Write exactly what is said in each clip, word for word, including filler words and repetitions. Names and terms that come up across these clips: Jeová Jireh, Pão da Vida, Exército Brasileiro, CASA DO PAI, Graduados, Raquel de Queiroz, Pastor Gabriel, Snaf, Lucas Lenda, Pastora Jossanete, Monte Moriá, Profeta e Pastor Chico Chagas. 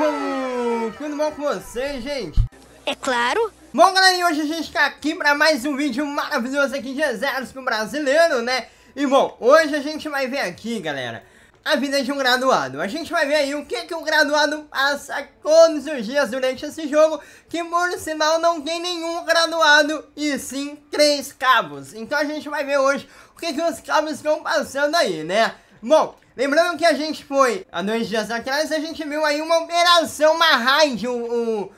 Uhul! Tudo bom com vocês, gente? É claro! Bom, galerinha, hoje a gente tá aqui pra mais um vídeo maravilhoso aqui de Exército Brasileiro, né? E bom, hoje a gente vai ver aqui, galera, a vida de um graduado. A gente vai ver aí o que que um graduado passa todos os dias durante esse jogo, que por sinal não tem nenhum graduado, e sim três cabos. Então a gente vai ver hoje o que que os cabos estão passando aí, né? Bom, lembrando que a gente foi, há dois dias atrás, a gente viu aí uma operação, uma raid, um, um,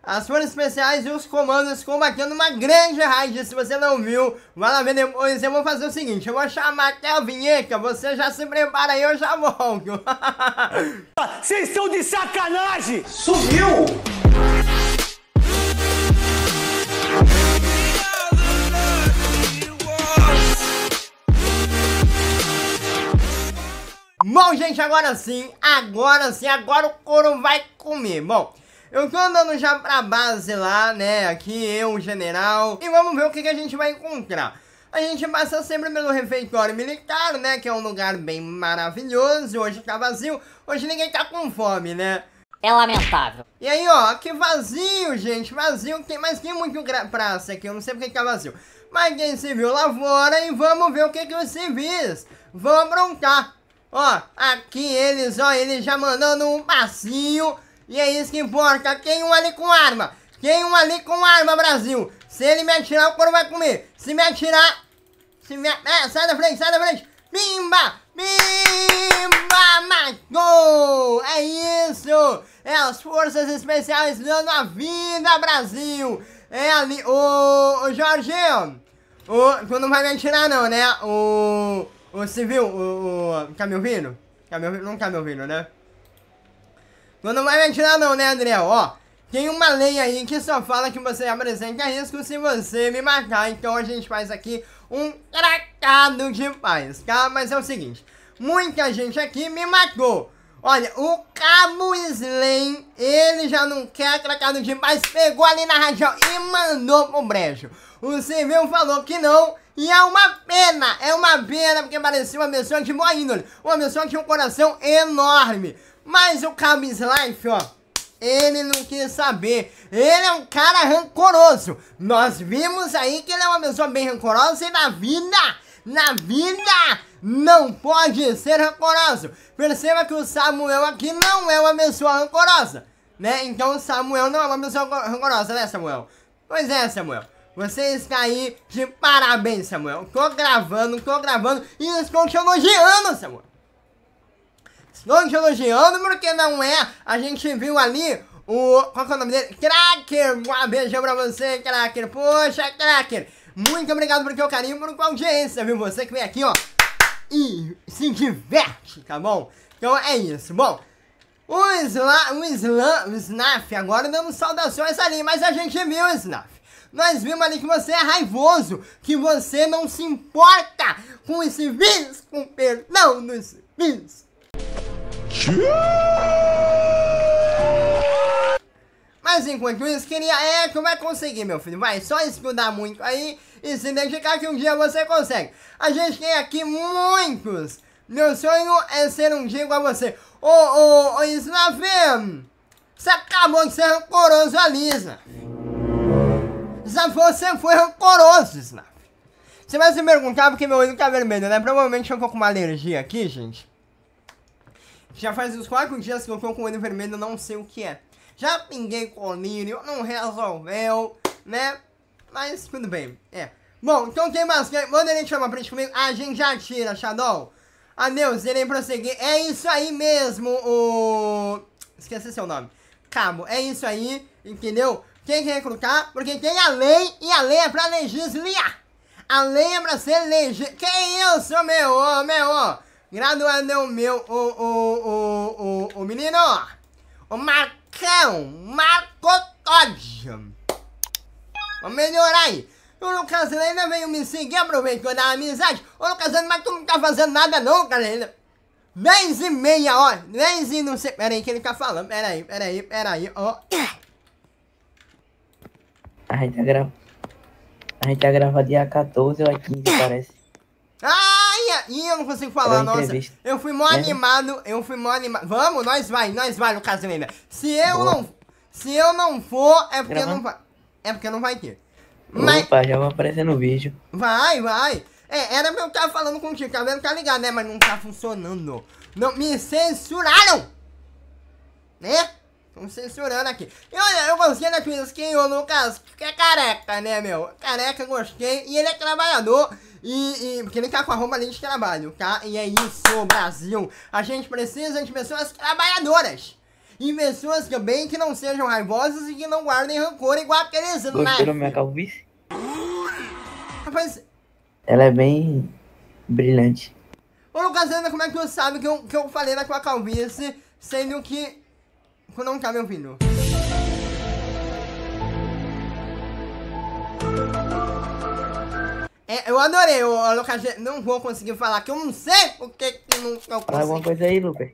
as forças especiais e os comandos combatendo uma grande raid. Se você não viu, vai lá ver depois. Eu vou fazer o seguinte, eu vou chamar até a vinheta, você já se prepara aí, eu já volto. Vocês estão de sacanagem! Sumiu! Bom, gente, agora sim, agora sim, agora o couro vai comer. Bom, eu tô andando já pra base lá, né, aqui eu, o general, e vamos ver o que que a gente vai encontrar. A gente passa sempre pelo refeitório militar, né, que é um lugar bem maravilhoso. Hoje tá vazio, hoje ninguém tá com fome, né? É lamentável. E aí, ó, que vazio, gente, vazio, tem, mas tem muito praça aqui, eu não sei porque tá vazio. Mas tem civil lá fora e vamos ver o que que os civis vão aprontar. Ó, aqui eles, ó, eles já mandando um passinho. E é isso que importa. Tem um ali com arma. Tem um ali com arma, Brasil. Se ele me atirar, o couro vai comer. Se me atirar... Se me... É, sai da frente, sai da frente. Pimba! Pimba! Matou! É isso! É as forças especiais dando a vida, Brasil! É ali... Ô, ô Jorge! Ô, tu não vai me atirar não, né? Ô... Você viu? O, o, tá me ouvindo? Tá me ouvindo? Não tá me ouvindo, né? Tu não vai me atirar não, né, André? Ó, tem uma lei aí que só fala que você apresenta risco se você me matar. Então a gente faz aqui um tratado de paz, tá? Mas é o seguinte, muita gente aqui me matou. Olha, o Cabo Slay, ele já não quer tratado de paz, pegou ali na radial e mandou pro brejo. O civil falou que não, e é uma pena, é uma pena, porque parecia uma pessoa de boa índole, uma pessoa que tinha um coração enorme. Mas o Cabo Slay, ó, ele não quis saber, ele é um cara rancoroso. Nós vimos aí que ele é uma pessoa bem rancorosa e na vida, na vida... não pode ser rancoroso. Perceba que o Samuel aqui não é uma pessoa rancorosa, né? Então o Samuel não é uma pessoa rancorosa, né, Samuel? Pois é, Samuel. Você está aí de parabéns, Samuel. Tô gravando, tô gravando e estou te elogiando, Samuel. Estou te elogiando porque não é... A gente viu ali o... Qual que é o nome dele? Cracker! Um beijão pra você, Cracker. Poxa, Cracker, muito obrigado por teu carinho, por tua audiência, viu? Você que vem aqui, ó, e se diverte, tá bom? Então é isso. Bom, o Sla, o, Sla, o Snaf agora dando saudações ali, mas a gente viu o Snaf. Nós vimos ali que você é raivoso, que você não se importa com os civis, com o perdão dos civis. Mas enquanto isso, queria... É, tu vai conseguir, meu filho. Vai só estudar muito aí e se dedicar que um dia você consegue. A gente tem aqui muitos. Meu sonho é ser um dia igual a você. Ô, ô, ô, Snaf, você acabou de ser rancoroso ali, Snaf. Snaf, você foi rancoroso, Snaf. Você vai se perguntar porque meu olho tá vermelho, né? Provavelmente eu tô com uma alergia aqui, gente. Já faz uns quatro dias que eu tô com o olho vermelho, eu não sei o que é. Já pinguei colírio, não resolveu, né? Mas tudo bem, é. Bom, então tem bastante. Manda ele chamar pra gente comigo. A gente já tira, Shadow. Adeus, irei prosseguir. É isso aí mesmo, o... Esqueci seu nome. Cabo, é isso aí, entendeu? Tem que recrutar, porque tem a lei e a lei é pra legislar. A lei é pra ser legis... Que isso, meu, ô, meu, ô. Graduado é o meu, ô, ô, ô, ô, ô, menino, ô, Marcos. Marco Todd. Vamos melhorar aí. O Lucas Lena veio me seguir, aproveitou da amizade. Ô Lucas Lena, mas tu não tá fazendo nada não, galera. dez e meia, ó. dez e não sei. Pera aí que ele tá falando. Pera aí, pera aí, pera aí, ó. A gente tá gravando. A gente tá gravando dia quatorze ou quinze, parece. Ai, Olha, ih, eu não consigo falar, nossa. Eu fui mó animado, eu fui mó animado. Vamos, nós vai, nós vai no caso mesmo. Se eu não, se eu não for, é porque não vai, é porque não vai ter. Mas... Opa, já vai aparecer no vídeo. Vai, vai. É, era pra eu estar falando contigo, tá vendo? Tá ligado, né? Mas não tá funcionando. Não, me censuraram! Né? Estão censurando aqui. E olha, eu gostei da coisa que o Lucas, que é careca, né, meu? Careca, gostei. E ele é trabalhador. E, e porque ele tá com a roupa ali de trabalho, tá? E é isso, Brasil. A gente precisa de pessoas trabalhadoras. E pessoas também que não sejam raivosas e que não guardem rancor igual aqueles... Gostou minha calvície? Rapaz... Ela é bem... brilhante. Ô Lucas, como é que tu sabe que eu, que eu falei da tua calvície, sendo que... Tu não tá me ouvindo? É, eu adorei, ô Lucas, não vou conseguir falar, que eu não sei o que que não... Fala alguma coisa aí, Lucas.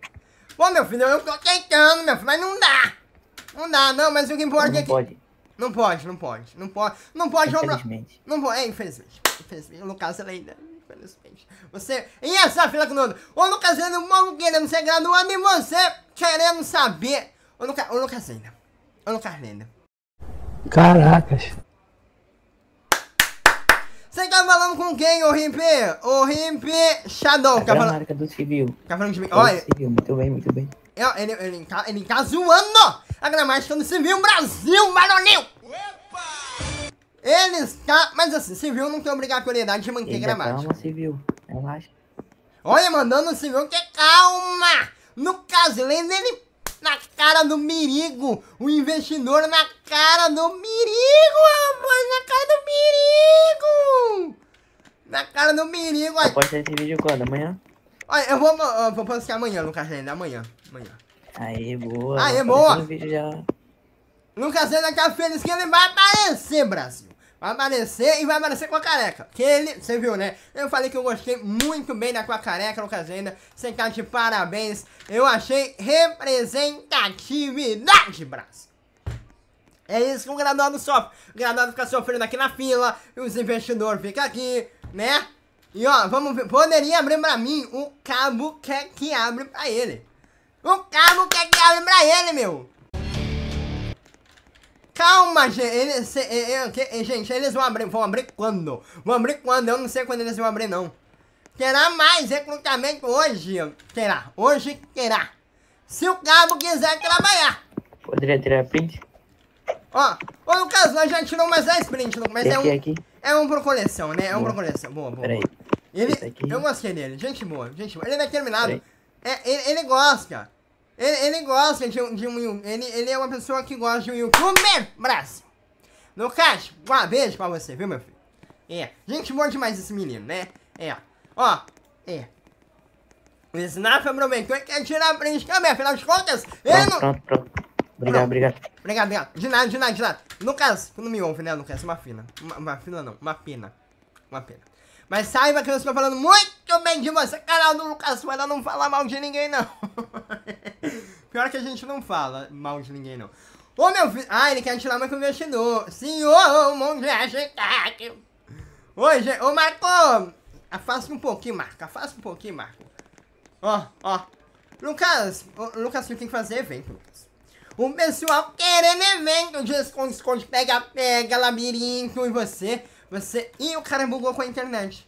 Pô, meu filho, eu tô tentando, meu filho, mas não dá. Não dá, não, mas o que importa não é que... Pode. Não pode, não pode, não pode, não pode... Infelizmente. Não pode, é, infelizmente, infelizmente, Lucas, ela ainda... Infelizmente, você... E essa fila com o Nuno? Ô, Lucas, ainda um maluco querendo ser graduado e você querendo saber... Ô, Lucas, ô, Lucas, ainda, ô, Lucas, ainda. Caracas. Você tá falando com quem, ô Rimp? Ô Rimp Shadow. A gramática do civil. Tá falando de mim? Olha. Civil, muito bem, muito bem. Eu, ele, ele, ele, tá, ele tá zoando a gramática do civil Brasil, varonil. Opa! Ele está... Mas assim, civil não tem obrigatoriedade de manter Eita, gramática. Calma, civil. Relaxa. Olha, mandando o civil que calma. No caso, ele na cara do mirigo. O investidor na cara do mirigo, rapaz. Na cara do mirigo. Na cara do mirigo, aí. Pode ter esse vídeo quando? Amanhã? Olha, eu vou, eu vou postar amanhã, Lucas Lenda. Amanhã. Amanhã. Aê, boa. Aê, boa. Vídeo já. Lucas Lenda tá feliz que ele vai aparecer, Brasil. Vai aparecer e vai aparecer com a careca. Que ele, você viu, né? Eu falei que eu gostei muito bem da tua careca, Lucas Lenda. Você tá de parabéns. Eu achei representatividade, Brasil. É isso que o graduado sofre. O graduado fica sofrendo aqui na fila. E os investidores ficam aqui, né? E ó, vamos ver. Poderia abrir pra mim. O cabo quer que abre pra ele. O cabo quer que abre pra ele, meu. Calma, gente. Eles, gente, eles vão abrir. Vão abrir quando? Vão abrir quando? Eu não sei quando eles vão abrir, não. Terá mais recrutamento hoje. Terá. Hoje terá. Se o cabo quiser trabalhar. Poderia tirar print? Ó, ô Lucas, nós já tiramos mais dez prints, mas é um, aqui. é um pro coleção, né? É um boa. pro coleção, boa, boa. boa. Ele, eu gostei dele, gente boa, gente boa. Ele é determinado, é, ele, ele gosta, ele, ele gosta de um, de um ele, ele é uma pessoa que gosta de um youtuber, Brasil. Lucas, um beijo pra você, viu, meu filho? É, gente boa demais esse menino, né? É, ó, é. O Snap aproveitou e quer tirar print também, afinal de contas, ele não... Pronto, pronto. Obrigado, não. obrigado. Obrigado, obrigado. De nada, de nada, de nada. Lucas, tu não me ouve, né, Lucas? Uma fina. Uma, uma fina não, uma pena. Uma pena. Mas saiba que eu estou falando muito bem de você, canal do Lucas, mas ela não fala mal de ninguém, não. Pior que a gente não fala mal de ninguém, não. Ô, meu filho... Ah, ele quer tirar mais que o investidor. Senhor, o mundo é agitado. Ô, gente... Ô, Marco! Afasta um pouquinho, Marco. Afasta um pouquinho, Marco. Ó, ó. Lucas... Ô, Lucas, você tem que fazer evento, Lucas. O pessoal querendo evento de esconde-esconde, pega-pega, labirinto, e você, você... Ih, o cara bugou com a internet.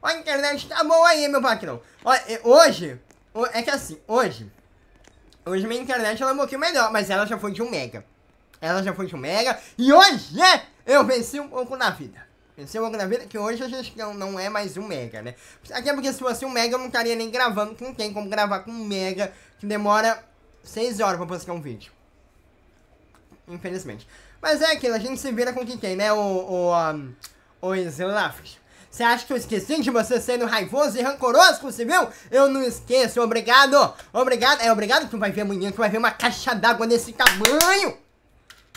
Ó, a internet tá boa aí, meu patrão. Ó, hoje, é que assim, hoje, hoje minha internet ela é um pouquinho melhor, mas ela já foi de um mega. Ela já foi de um mega, e hoje eu venci um pouco na vida. Venci um pouco na vida, que hoje a gente não, não é mais um mega, né? Até porque se fosse um mega eu não estaria nem gravando, que não tem como gravar com um mega, que demora... seis horas pra postar um vídeo. Infelizmente. Mas é aquilo, a gente se vira com o que tem, né? O, o, um, o Slaft. Você acha que eu esqueci de você sendo raivoso e rancoroso com o civil? Eu não esqueço, obrigado. Obrigado, é obrigado que tu vai ver amanhã, que tu vai ver uma caixa d'água desse tamanho.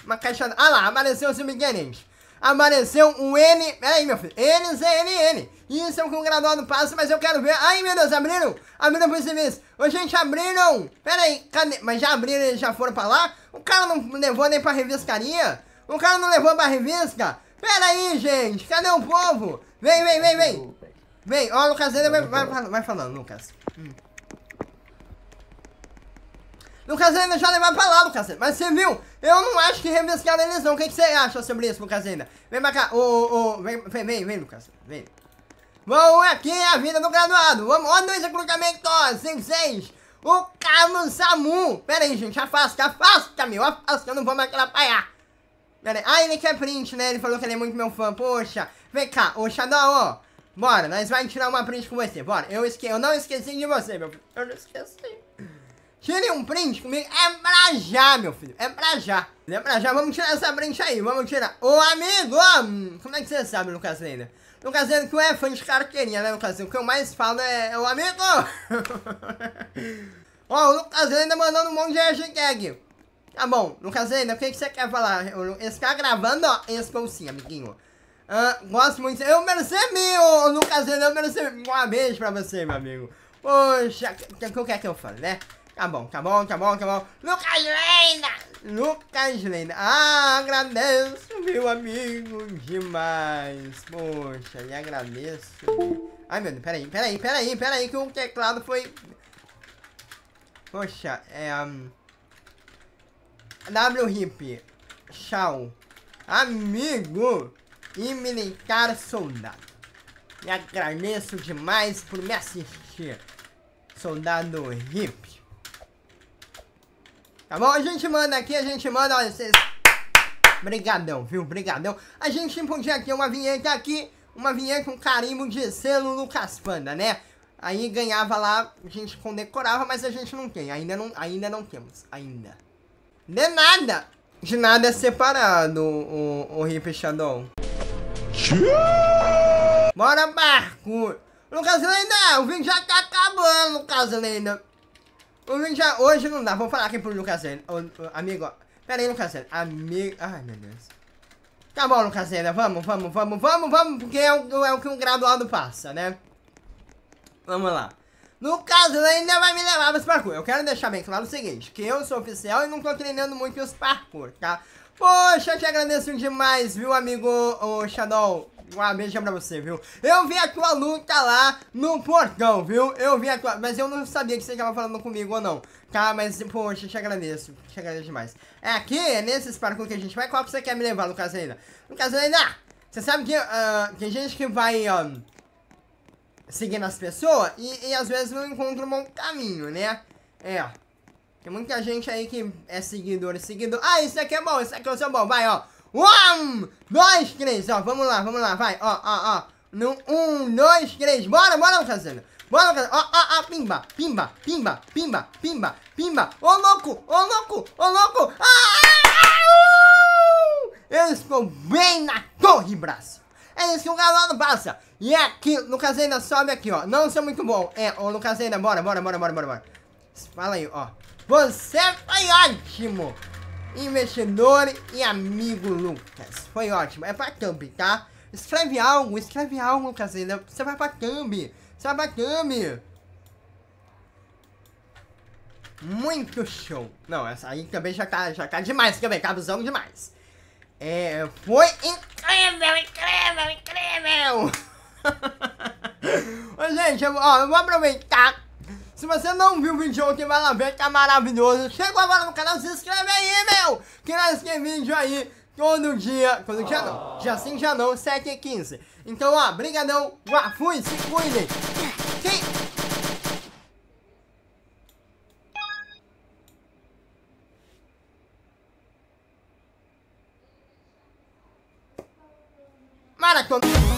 Uma caixa d'água. Ah lá, apareceu o subgerente. Apareceu um N... Peraí, meu filho. N Z N N. Isso é o que o graduado passa, mas eu quero ver... Ai, meu Deus, abriram? Abriram pro serviço. Ô, gente, abriram. Peraí, cadê? Mas já abriram, eles já foram pra lá? O cara não levou nem pra revistaria? O cara não levou pra revista? Peraí, gente. Cadê o povo? Vem, vem, vem, vem. Vem, ó, Lucas, vai, vai, vai falando, Lucas. Hum. Lucasenda, já levaram pra lá, Lucasenda. Mas você viu? Eu não acho que revescaram eles não. O que, que você acha sobre isso, Lucasenda? Vem pra cá. Ô, ô, ô. Vem, vem, vem, Lucasenda. Vem. Bom, aqui é a vida do graduado. Vamos. Ó, dois recrutamentos. Ó, cinco, seis. O Carlos Samu. Pera aí, gente. Afasta, afasta, meu. Afasta, eu não vou mais atrapalhar. Pera aí. Ah, ele quer print, né? Ele falou que ele é muito meu fã. Poxa. Vem cá. Ô, Xadó, ó. Bora. Nós vamos tirar uma print com você. Bora. Eu, esque... eu não esqueci de você, meu. Eu não esqueci. Tirem um print comigo, é pra já, meu filho, é pra já, é pra já, vamos tirar essa print aí, vamos tirar. Ô amigo, ó, como é que você sabe, Lucasenda? Lucasenda que eu é fã de carteirinha, né, Lucasenda? O que eu mais falo é, é o amigo. Ó, o Lucasenda mandando um monte de hashtag. Tá bom, Lucasenda, o que, que você quer falar? Esse cara gravando, ó, esse bolsinho, amiguinho. Ah, gosto muito, eu percebi, ô Lucasenda, eu percebi. Um beijo pra você, meu amigo. Poxa, o que é que eu falo, né? Tá bom, tá bom, tá bom, tá bom. Lucas Lenda! Lucas Lenda. Ah, agradeço, meu amigo, demais. Poxa, lhe agradeço. Ai, meu Deus, peraí, peraí, peraí, peraí, que o teclado foi... Poxa, é... Um... W-Hip. Tchau. Amigo e militar soldado. Lhe agradeço demais por me assistir. Soldado Hip. Tá bom? A gente manda aqui, a gente manda, olha, vocês... Brigadão, viu? Brigadão. A gente podia aqui uma vinheta aqui, uma vinheta com carimbo de selo Lucas Panda, né? Aí ganhava lá, a gente condecorava, mas a gente não tem, ainda não, ainda não temos, ainda. De nada! De nada é separado o, o, o Hip Shadow. Bora, Marco! Lucas Lenda, o vídeo já tá acabando, Lucas Lenda. O vídeo já... Hoje não dá. Vou falar aqui pro Lucasenda. Amigo, ó. Pera aí, Lucasenda. Amigo... Ai, meu Deus. Tá bom, Lucasenda. Vamos, vamos, vamos, vamos, vamos. Porque é o, é o que um graduado passa, né? Vamos lá. Lucasenda vai me levar para os parkour. Eu quero deixar bem claro o seguinte. Que eu sou oficial e não tô treinando muito os parkour, tá? Poxa, eu te agradeço demais, viu, amigo oh, Shadow? Um beijo pra você, viu? Eu vi a tua luta lá no portão, viu? Eu vi a tua... Mas eu não sabia que você estava falando comigo ou não. Tá, mas, poxa, eu te agradeço. Te agradeço demais. É aqui, é nesses parkour que a gente vai. Qual que você quer me levar, Lucasenda? Lucasenda, você sabe que uh, tem gente que vai um, seguindo as pessoas e, e às vezes não encontra um bom caminho, né? É... Tem muita gente aí que é seguidor, seguidor. Ah, isso aqui é bom, isso aqui eu sou bom. Vai, ó. Um, dois, três, ó. Vamos lá, vamos lá, vai. Ó, ó, ó. No, um, dois, três. Bora, bora, Lucasenda. Bora, Lucasenda. Ó, ó, ó. Pimba, pimba, pimba, pimba, pimba, pimba. Ô, louco, ô, louco, ô, louco. Ah, ah, uh! Eu estou bem na torre, braço. É isso que o galado passa. E aqui, Lucasenda, sobe aqui, ó. Não sou muito bom. É, ô, Lucasenda, bora, bora, bora, bora, bora, bora. Fala aí, ó. Você foi ótimo, investidor e amigo Lucas. Foi ótimo. É pra thumb, tá? Escreve algo, escreve algo, Lucas. Você vai pra thumb. Você vai pra thumb. Muito show. Não, essa aí também já tá, já tá demais também. Tá abusando demais. É, foi incrível, incrível, incrível. Ô, gente, eu, ó, eu vou aproveitar. Se você não viu o vídeo de ontem, vai lá ver, tá maravilhoso. Chegou agora no canal, se inscreve aí, meu! Que nós tem vídeo aí todo dia. Todo dia não. Dia sim, já não, sete e quinze. Então, ó, brigadão. Uá, fui, se cuidem. Sim. Maratona.